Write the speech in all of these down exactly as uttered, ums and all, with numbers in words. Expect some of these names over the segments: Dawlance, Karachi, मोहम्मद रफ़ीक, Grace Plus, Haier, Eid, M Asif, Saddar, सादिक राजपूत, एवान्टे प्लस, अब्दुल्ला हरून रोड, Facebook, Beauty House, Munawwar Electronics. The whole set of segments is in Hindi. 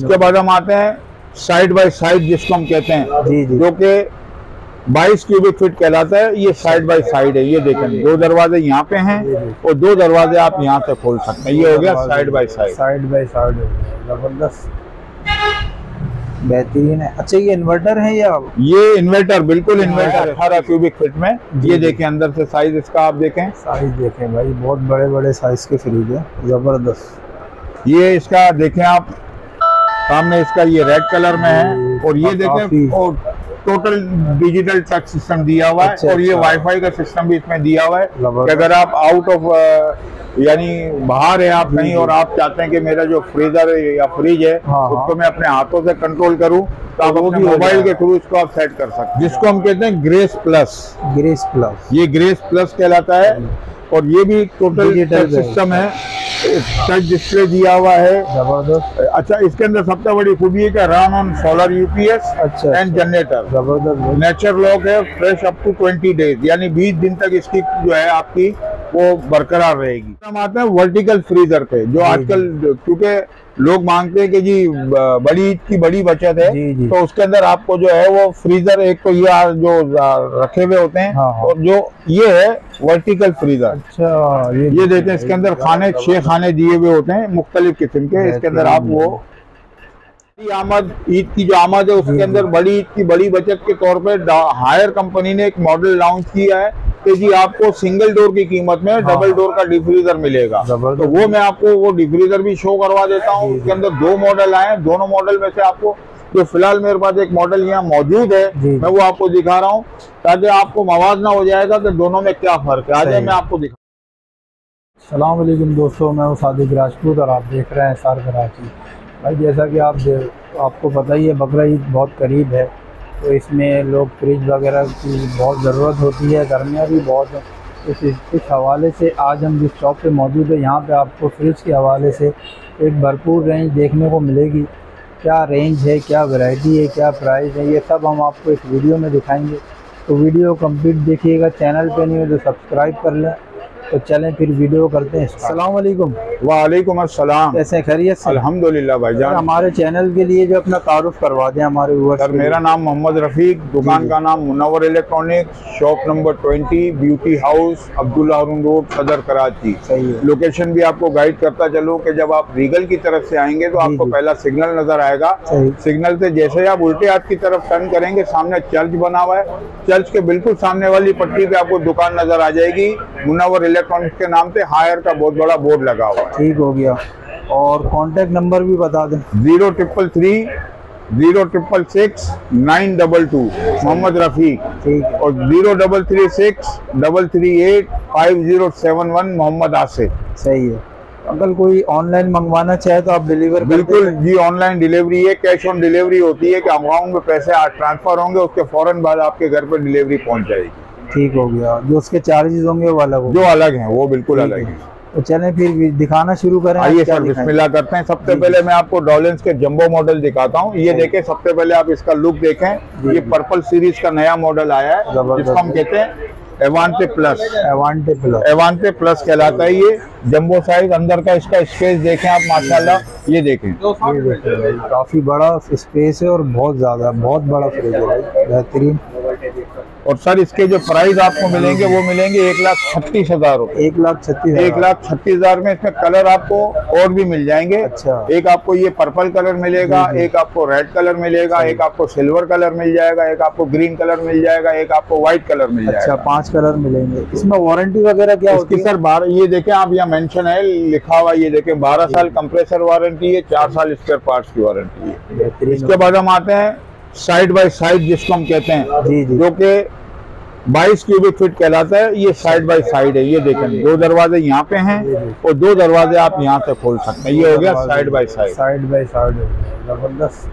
इसके बाद हम आते हैं साइड बाय साइड जिसको हम कहते हैं जी जी, जो कि बाईस क्यूबिक फीट कहलाता है। ये साइड बाय साइड है, ये देखें दो दरवाजे यहाँ पे हैं और दो दरवाजे आप यहाँ से खोल सकते हैं। ये हो गया side by side, side by side जबरदस्त बेहतरीन है। अच्छा ये इन्वर्टर है या ये इन्वर्टर बिल्कुल इन्वर्टर अठारह क्यूबिक फीट में। ये देखें अंदर से साइज इसका आप देखें, साइज देखें भाई बहुत बड़े बड़े साइज के फ्रिज है जबरदस्त। ये इसका देखें आप सामने इसका ये रेड कलर में है और ये देखें और टोटल डिजिटल टच सिस्टम दिया हुआ है। अच्छा, और ये वाईफाई का सिस्टम भी इसमें दिया हुआ है कि अगर आप आउट ऑफ यानी बाहर है आप नहीं और आप चाहते हैं कि मेरा जो फ्रीजर या फ्रिज है हाँ, उसको मैं अपने हाथों से कंट्रोल करूं तो आप अपने मोबाइल के थ्रू इसको आप सेट कर सकते हैं, जिसको हम कहते हैं ग्रेस प्लस। ग्रेस प्लस ये ग्रेस प्लस कहलाता है और ये भी टोटल टच सिस्टम है, टच डिस्प्ले दिया हुआ है जबरदस्त। अच्छा इसके अंदर सबसे बड़ी खूबी है कि रन ऑन सोलर यूपीएस अच्छा एंड जनरेटर जबरदस्त। नेचर लॉक है fresh up to twenty days यानी बीस दिन तक इसकी जो है आपकी वो बरकरार रहेगी। हम आते हैं वर्टिकल फ्रीजर पे, जो आजकल क्योंकि लोग मांगते हैं कि जी बड़ी की बड़ी बचत है जी जी। तो उसके अंदर आपको जो है वो फ्रीजर एक तो ये जो रखे हुए होते हैं हाँ। और जो ये है वर्टिकल फ्रीजर अच्छा ये, ये देखते हैं इसके अंदर खाने छह खाने दिए हुए होते हैं मुख्तलिफ किस्म के। इसके अंदर आप वो आमद ईद की जो आमद है उसके अंदर बड़ी ईद की बड़ी बचत के तौर पर हायर कंपनी ने एक मॉडल लॉन्च किया है कि जी आपको सिंगल डोर की कीमत में डबल डोर का डिफ्रीजर मिलेगा। तो वो मैं आपको वो डिफ्रीजर भी शो करवा देता हूँ। उसके अंदर दो मॉडल आए, दोनों मॉडल में से आपको जो फिलहाल मेरे पास एक मॉडल यहाँ मौजूद है मैं वो आपको दिखा रहा हूँ ताकि आपको मवाजना हो जाएगा कि दोनों में क्या फर्क है। आज मैं आपको दिखा अस्सलाम वालेकुम दोस्तों, मैं सादिक राजपूत और आप देख रहे हैं सार कराची। भाई जैसा कि आप आपको पता ही है बकरा ईद बहुत करीब है तो इसमें लोग फ्रिज वगैरह की बहुत ज़रूरत होती है, गर्मियाँ भी बहुत हैं। इस इस हवाले से आज हम जिस शॉप पे मौजूद है यहाँ पे आपको फ्रिज के हवाले से एक भरपूर रेंज देखने को मिलेगी। क्या रेंज है, क्या वैरायटी है, क्या प्राइस है, ये सब हम आपको इस वीडियो में दिखाएँगे। तो वीडियो कम्प्लीट देखिएगा, चैनल पर नहीं हो तो सब्सक्राइब कर लें। तो चलें फिर वीडियो करते हैं। अस्सलाम वालेकुम। वालेकुम अस्सलाम। कैसे खैरियत से? अल्हम्दुलिल्लाह भाईजान। हमारे चैनल के लिए जो अपना तारुफ करवा दें हमारे व्यूअर्स। सर मेरा नाम मोहम्मद रफ़ीक, दुकान का नाम Munawwar electronics, shop number twenty, beauty house, अब्दुल्ला हरून रोड, Saddar Karachi. सही है। लोकेशन भी आपको गाइड करता चलूँ कि जब आप रीगल की तरफ से आएंगे तो आपको पहला सिग्नल नजर आएगा। सिग्नल से जैसे आप उल्टे हाथ की तरफ टर्न करेंगे सामने चर्च बना हुआ है, चर्च के बिल्कुल सामने वाली पट्टी पे आपको दुकान नजर आ जाएगी मुनव्वर इलेक्ट्रॉनिक्स के नाम से। हायर का बहुत बड़ा बोर्ड लगा हुआ है। ठीक हो गया। और कांटेक्ट नंबर भी बता दें। Zero triple three zero triple six nine double two, मोहम्मद रफ़ीक। ठीक है। और zero double three six double three eight five zero seven one, Mohammad Asif. सही है। अगर कोई ऑनलाइन मंगवाना चाहे तो आप डिलीवर? बिल्कुल जी, ऑनलाइन डिलीवरी है, कैश ऑन डिलीवरी होती है कि अमाउंट में पैसे ट्रांसफर होंगे उसके फौरन बाद आपके घर पर डिलीवरी पहुँच जाएगी। ठीक हो गया। जो उसके चार्जेस होंगे वो अलग होंगे, जो अलग हैं वो बिल्कुल अलग हैं। तो चलें फिर दिखाना शुरू करें। आइए सर बिस्मिल्लाह करते हैं। सबसे पहले मैं आपको डॉलेंस के जंबो मॉडल दिखाता हूँ। ये देखें, सबसे पहले आप इसका लुक देखें। ये पर्पल सीरीज का नया मॉडल आया है जिसको हम कहते हैं एवान्टे प्लस। एवान्टे प्लस एवान्टे प्लस कहलाता है ये जंबो साइज। अंदर का इसका स्पेस देखें आप माशाल्लाह। ये देखें काफी बड़ा स्पेस है और बहुत ज्यादा बहुत बड़ा फ्रिज है, बेहतरीन। और सर इसके जो प्राइस आपको मिलेंगे वो मिलेंगे एक लाख छत्तीस हजार रूपए एक लाख छत्तीस एक लाख छत्तीस हजार में। इसमें कलर आपको और भी मिल जाएंगे। अच्छा। एक आपको ये पर्पल कलर मिलेगा, एक आपको रेड कलर मिलेगा, एक आपको सिल्वर कलर मिल जाएगा, एक आपको ग्रीन कलर मिल जाएगा, एक आपको व्हाइट कलर मिल जाएगा। अच्छा, पांच कलर मिलेंगे। इसमें वारंटी वगैरह क्या होती है? सर बारह, ये देखें आप यहाँ मेंशन है लिखा हुआ, ये देखें बारह साल कंप्रेसर वारंटी है, चार साल स्पेयर पार्ट्स की वारंटी है। इसके बाद हम आते हैं साइड बाय साइड जिसको हम कहते हैं जी जी, जो कि बाईस क्यूबिक फीट कहलाता है। ये साइड बाय साइड है, ये देखें दो दरवाजे यहाँ पे हैं और दो दरवाजे आप यहाँ से खोल सकते हैं। ये हो गया side by side, side by side जबरदस्त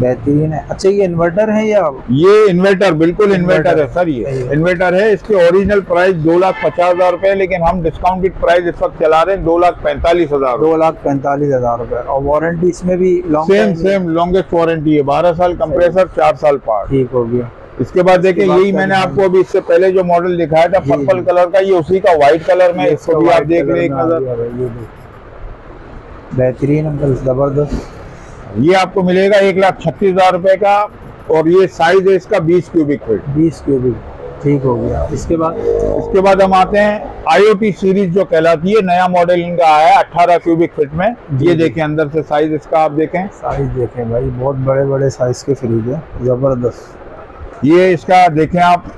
बेहतरीन है। अच्छा ये इन्वर्टर है या ये इन्वर्टर बिल्कुल इन्वर्टर है सर। ये इन्वर्टर है, इसके ओरिजिनल प्राइस दो लाख पचास हजार रूपए, लेकिन हम डिस्काउंटेड प्राइस इस वक्त चला रहे हैं दो लाख पैंतालीस हजार। दो लाख पैंतालीस हजार रूपए और वारंटी इसमें भी सेम सेम लॉन्गेस्ट वारंटी है, बारह साल कंप्रेसर, चार साल पार्ट। ठीक हो गया। इसके बाद देखिए यही मैंने आपको अभी इससे पहले जो मॉडल दिखाया था पर्पल कलर का, ये उसी का व्हाइट कलर में, इसको भी आप देख रहे हैं एक नजर। बेहतरीन अंकल, ज़बरदस्त। ये आपको मिलेगा एक लाख छत्तीस हज़ार रुपये का, और ये साइज है इसका बीस क्यूबिक फीट। बीस क्यूबिक ठीक हो गया। इसके बाद इसके बाद हम आते हैं आईओटी सीरीज जो कहलाती है, नया मॉडल इनका आया है अठारह क्यूबिक फिट में। ये देखें अंदर से साइज इसका, आप देखें साइज देखें भाई, बहुत बड़े बड़े साइज के फ्रिज है, जबरदस्त। ये इसका देखें आप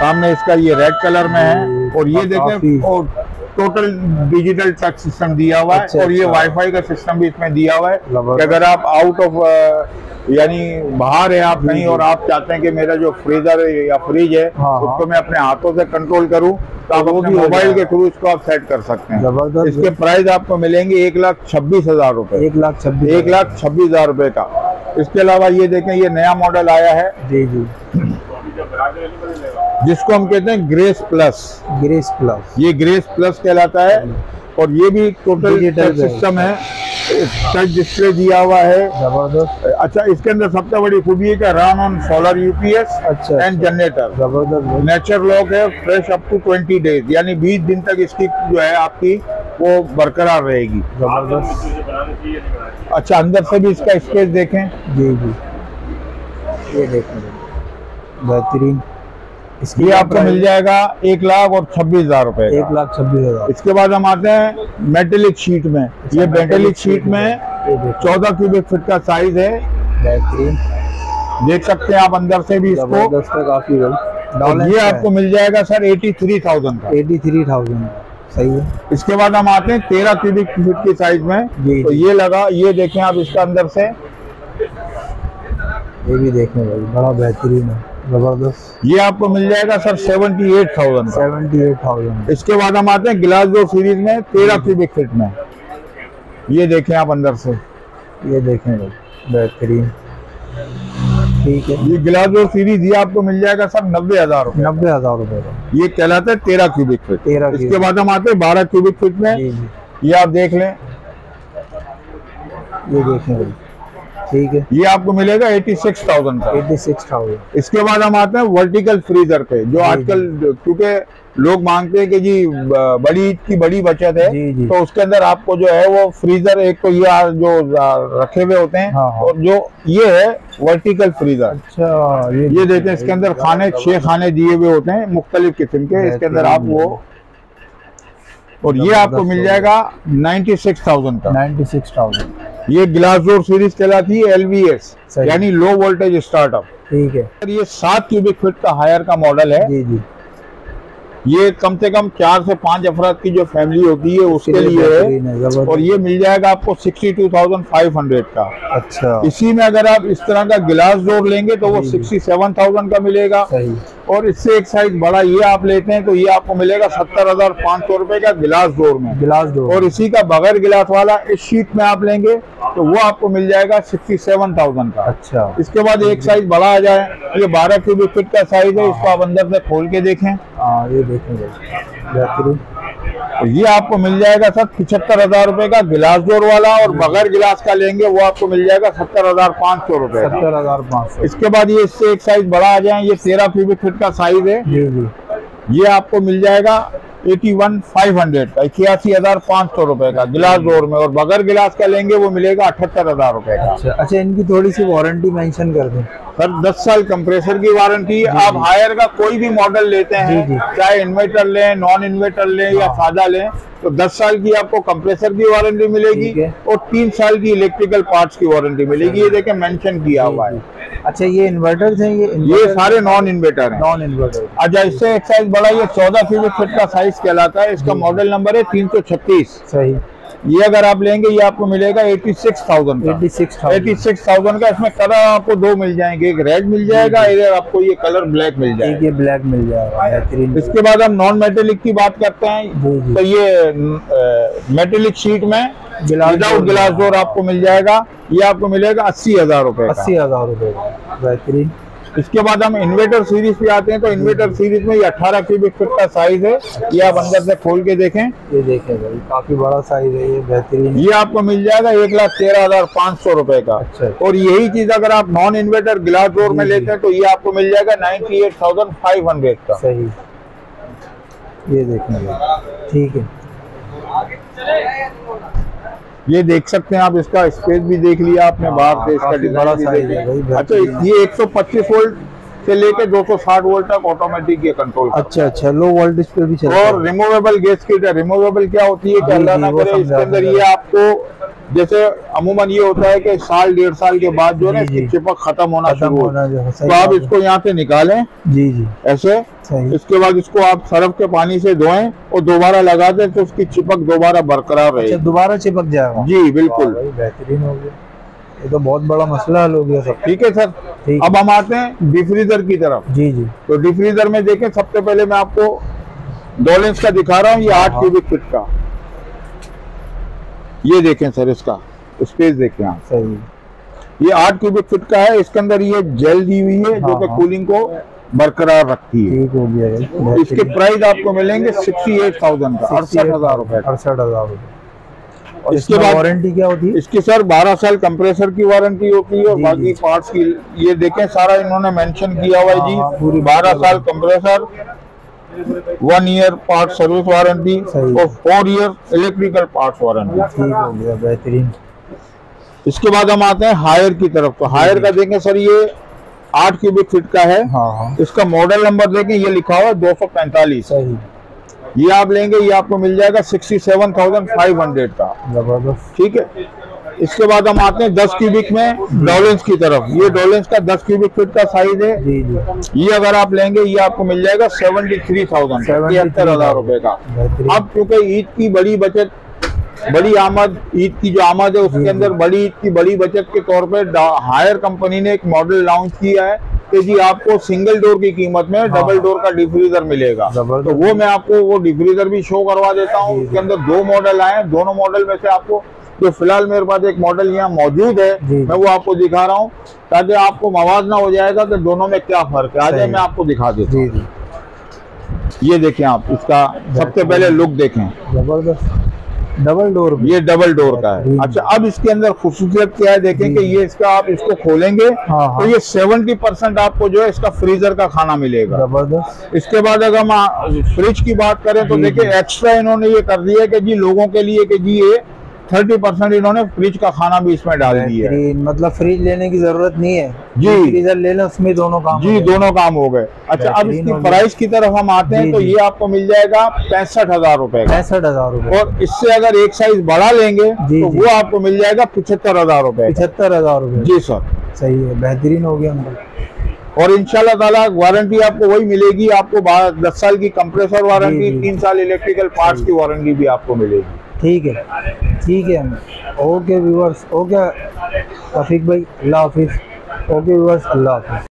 सामने, इसका ये रेड कलर में है, और ये देखें और टोटल डिजिटल टच सिस्टम दिया हुआ है, और ये वाईफाई का सिस्टम भी इसमें दिया हुआ है। अगर आप आउट ऑफ यानी बाहर है आप नहीं, और आप चाहते हैं कि मेरा जो फ्रीजर या फ्रिज है हाँ, उसको मैं अपने हाथों से कंट्रोल करूं, तो आप अपने मोबाइल के थ्रू इसको आप सेट कर सकते हैं। इसके प्राइस आपको मिलेंगे एक लाख छब्बीस हजार रूपए, एक लाख छब्बीस एक लाख छब्बीस हजार रूपए का। इसके अलावा ये देखें ये नया मॉडल आया है जी जी, जिसको हम कहते हैं ग्रेस प्लस। ग्रेस प्लस ये ग्रेस प्लस कहलाता है, और ये भी टोटल टच सिस्टम है, टच डिस्प्ले दिया हुआ है, जबरदस्त। अच्छा, इसके अंदर सबसे बड़ी खूबी है रन ऑन सोलर यूपीएस अच्छा एंड जनरेटर, जबरदस्त। नेचर लॉक है, fresh up to twenty days यानी बीस दिन तक इसकी जो है आपकी वो बरकरार रहेगी, जबरदस्त। अच्छा, अंदर से भी इसका स्पेस देखें जी जी, ये देखें बेहतरीन। ये आपको मिल जाएगा एक लाख और छब्बीस हजार रूपए, एक लाख छब्बीस हजार। इसके बाद हम आते हैं मेटेलिक शीट में। ये मेटेलिक शीट में चौदह क्यूबिक फीट का साइज है, देख सकते हैं आप अंदर से भी इसको, काफी। ये आपको मिल जाएगा सर एटी थ्री थाउजेंड का, एटी थ्री थाउजेंड सही है। इसके बाद हम आते हैं तेरह क्यूबिक फीट के साइज में, तो ये लगा, ये देखें आप इसका अंदर से, ये भी देखें भाई, बड़ा बेहतरीन है, जबरदस्त। ये आपको मिल जाएगा sir seventy eight thousand seventy eight thousand इसके बाद हम आते हैं ग्लास डोर सीरीज में तेरह क्यूबिक फीट में। ये देखें आप अंदर से, ये देखें बेहतरीन, ठीक है। ये ग्लास डोर सीरीज ये आपको मिल जाएगा सर नब्बे हजार रुपए नब्बे हजार रुपए का। ये कहलाता है तेरह क्यूबिक फीट। तेरह इसके बाद हम आते हैं बारह क्यूबिक फीट में। ये आप देख लें, ये देखें ठीक है, ये आपको मिलेगा छियासी हज़ार का, छियासी हज़ार। इसके बाद हम आते हैं वर्टिकल फ्रीजर पे, जो आजकल क्योंकि लोग मांगते हैं कि जी बड़ी की बड़ी बचत है, जी जी। तो उसके अंदर आपको जो है वो फ्रीजर एक तो ये जो रखे हुए होते हैं, हाँ हाँ। और जो ये है वर्टिकल फ्रीजर, अच्छा ये, ये देखें इसके अंदर खाने छह खाने दिए हुए होते हैं मुख्तलिफ किस्म के, इसके अंदर आप वो, और ये आपको मिल जाएगा छियानवे हज़ार का, छियानवे हज़ार। ये ग्लास डोर सीरीज कहलाती है एलवीएस यानी लो वोल्टेज स्टार्टअप, ठीक है। ये सात क्यूबिक फीट का हायर का मॉडल है जी जी। ये कम से कम चार से पांच अफराद की जो फैमिली होती है उसके लिए है, और ये मिल जाएगा आपको बासठ हज़ार पाँच सौ का। अच्छा, इसी में अगर आप इस तरह का गिलास डोर लेंगे तो वो सड़सठ हज़ार का मिलेगा, और इससे एक साइज बड़ा ये आप लेते हैं तो ये आपको मिलेगा सत्तर हज़ार पाँच सौ रुपए का गिलास डोर में, गिलास डोर। और इसी का बगैर गिलास वाला इस शीट में आप लेंगे तो वो आपको मिल जाएगा सड़सठ हज़ार का। अच्छा, इसके बाद एक साइज बड़ा आ जाए, ये बारह क्यूबिक फीट का साइज है, इसको आप अंदर से खोल के देखें, ये देखेंगे। ये आपको मिल जाएगा सर पिछहत्तर हजार रूपए का गिलास डोर वाला, और बगैर गिलास का लेंगे वो आपको मिल जाएगा सत्तर हजार पाँच सौ रूपये सत्तर हजार पाँच सौ इसके बाद ये इससे एक साइज बड़ा आ जाए, ये तेरह क्यूबिक फीट का साइज है जी जी। ये आपको मिल जाएगा एटी वन फाइव हंड्रेड का, इक्यासी हजार पाँच सौ रुपए का गिलास डोर में, और बगैर गिलास का लेंगे वो मिलेगा अठहत्तर हजार रुपए का। अच्छा, अच्छा, इनकी थोड़ी सी वारंटी मेंशन कर दें सर, दस साल कंप्रेसर की वारंटी। आप हायर का कोई भी मॉडल लेते हैं, चाहे इन्वर्टर लें, नॉन इन्वर्टर लें या सादा लें, तो दस साल की आपको कंप्रेसर की वारंटी मिलेगी, और तीन साल की इलेक्ट्रिकल पार्ट्स की वारंटी मिलेगी। ये देखें मेंशन किया हुआ है। अच्छा, ये इन्वर्टर्स हैं, ये ये सारे नॉन इन्वर्टर हैं, नॉन इन्वर्टर। अच्छा, इससे एक साइज बड़ा ये चौदह क्यूबिक फीट का साइज कहलाता है, इसका मॉडल नंबर है तीन सौ छत्तीस, सही। ये अगर आप लेंगे ये आपको मिलेगा छियासी हज़ार का, छियासी हज़ार का। इसमें कलर आपको दो मिल जाएंगे, एक रेड मिल जाएगा, इधर आपको ये कलर ब्लैक मिल जाएगा, ये ब्लैक मिल जाएगा। इसके बाद हम नॉन मेटेलिक की बात करते हैं, तो ये मेटेलिक शीट में विदाउट गिलास डोर आपको मिल जाएगा, ये आपको मिलेगा अस्सी हजार रूपये अस्सी हजार रूपये का, बेहतरीन। इसके बाद हम इन्वर्टर सीरीज पे आते हैं, तो इन्वर्टर सीरीज में ये अठारह क्यूबिक फीट का साइज है, ये आप अंदर से खोल के देखें, ये देखें भाई, काफी बड़ा साइज है, ये बेहतरीन। ये आपको मिल जाएगा एक लाख तेरह हजार पाँच सौ रूपये का। अच्छा, और यही चीज अगर आप नॉन इन्वर्टर ग्लास डोर में लेते हैं तो ये आपको मिल जाएगा ninety eight thousand five hundred का, सही। ये देखें, ठीक है। ये देख सकते हैं आप, इसका स्पेस भी देख लिया आपने बाहर से, इसका डिजाइन भी देख लिया। अच्छा ये एक सौ पच्चीस वोल्ट से लेके दो सौ साठ वोल्ट तक ऑटोमेटिक ये कंट्रोल। अच्छा अच्छा, लो वोल्टेज पे भी चलता है। और रिमूवेबल गैस कीट है। रिमूवेबल क्या होती है कि अल्लाह ना करे इसके अंदर ये आपको, जैसे अमूमन ये होता है कि साल डेढ़ साल के बाद जो है इसकी चिपक खत्म होना शुरू होता है, तो आप इसको यहाँ से निकालें जी जी ऐसे, इसके बाद इसको आप सरफ के पानी से धोएं और दोबारा लगा दें तो उसकी चिपक दोबारा बरकरार रहेगी, दोबारा चिपक जाएगा जी बिल्कुल। बेहतरीन हो गया, ये तो बहुत बड़ा मसला हल हो गया सर। ठीक है सर, ठीक। अब हम आते हैं डिफ्रीजर की तरफ जी जी। तो डिफ्रीजर में देखें, सबसे पहले मैं आपको डॉलेंस का दिखा रहा हूँ, ये आठ क्यूबिक फिट का। ये देखें सर, इसका स्पेस देखें आप सही, ये आठ क्यूबिक फिट का है। इसके अंदर ये जेल दी हुई है जो कि कूलिंग को बरकरार रखती है। ठीक हो गया। इसके प्राइस आपको मिलेंगे सिक्सटी एट थाउजेंड का, अड़सठ हजार रुपए, अड़सठ हजार रुपए। इसके बाद वारंटी क्या होती है इसकी सर? बारह साल कंप्रेसर की वारंटी होती है और बाकी पार्ट्स की। ये देखें सारा इन्होंने मेंशन किया हुआ है जी, पूरी बारह साल compressor, one year part service warranty और four year electrical parts warranty. ठीक हो गया, बेहतरीन। इसके बाद हम आते हैं हायर की तरफ। तो हायर का देखें सर, ये आठ क्यूबिक फिट का है। इसका मॉडल नंबर देखें, ये लिखा हुआ है दो सौ पैंतालीस। ये आप लेंगे, ये आपको मिल जाएगा सड़सठ हज़ार पाँच सौ का। जबरदस्त। ठीक है, इसके बाद हम आते हैं दस क्यूबिक में डॉलेंस की तरफ। ये डॉलेंस का दस क्यूबिक फीट का साइज है जी जी। ये अगर आप लेंगे, ये आपको मिल जाएगा तिहत्तर हज़ार तिहत्तर हज़ार रुपए का। अब क्योंकि ईद की बड़ी बचत, बड़ी आमद, ईद की जो आमद है उसके अंदर बड़ी ईद की बड़ी बचत के तौर पर हायर कंपनी ने एक मॉडल लॉन्च किया है कि जी आपको सिंगल डोर की कीमत में डबल डोर का डिफ्रीजर मिलेगा। तो वो मैं आपको वो डिफ्रीजर भी शो करवा देता हूँ। उसके अंदर दो मॉडल आए हैं, दोनों मॉडल में से आपको जो फिलहाल मेरे पास एक मॉडल यहाँ मौजूद है मैं वो आपको दिखा रहा हूँ, ताकि आपको मवाजना हो जाएगा कि दोनों में क्या फर्क है। आज मैं आपको दिखा देता हूँ। ये देखें आप, इसका सबसे पहले लुक देखें, जबरदस्त। डबल डोर, ये डबल डोर का है। अच्छा, अब इसके अंदर खुसूसियत क्या है देखें कि ये इसका आप इसको खोलेंगे तो ये सत्तर परसेंट आपको जो है इसका फ्रीजर का खाना मिलेगा। जबरदस्त। इसके बाद अगर हम फ्रिज की बात करें तो देखिए एक्स्ट्रा इन्होंने ये कर दिया है कि जी लोगों के लिए कि जी ये थर्टी परसेंट इन्होंने फ्रिज का खाना भी इसमें डाल दिया है। मतलब फ्रिज लेने की जरूरत नहीं है जी, फ्रीजर ले लें, उसमें दोनों काम जी दोनों काम हो गए। अच्छा, अब इसकी प्राइस की तरफ हम आते हैं तो ये आपको मिल जाएगा पैंसठ हजार रूपए पैंसठ हजार रूपए और इससे अगर एक साइज बड़ा लेंगे तो वो आपको मिल जाएगा पिछहत्तर हजार रूपए पिछहत्तर हजार रूपए जी सर। सही है, बेहतरीन हो गया। और इंशाल्लाह ताला वारंटी आपको वही मिलेगी, आपको दस साल की कंप्रेसर वारंटी, तीन साल इलेक्ट्रिकल पार्ट्स की वारंटी भी आपको मिलेगी। ठीक है, ठीक है, ओके व्यूवर्स, ओके रफीक भाई, अल्लाह हाफिज़। ओके व्यूवर्स, अल्लाह हाफिज़।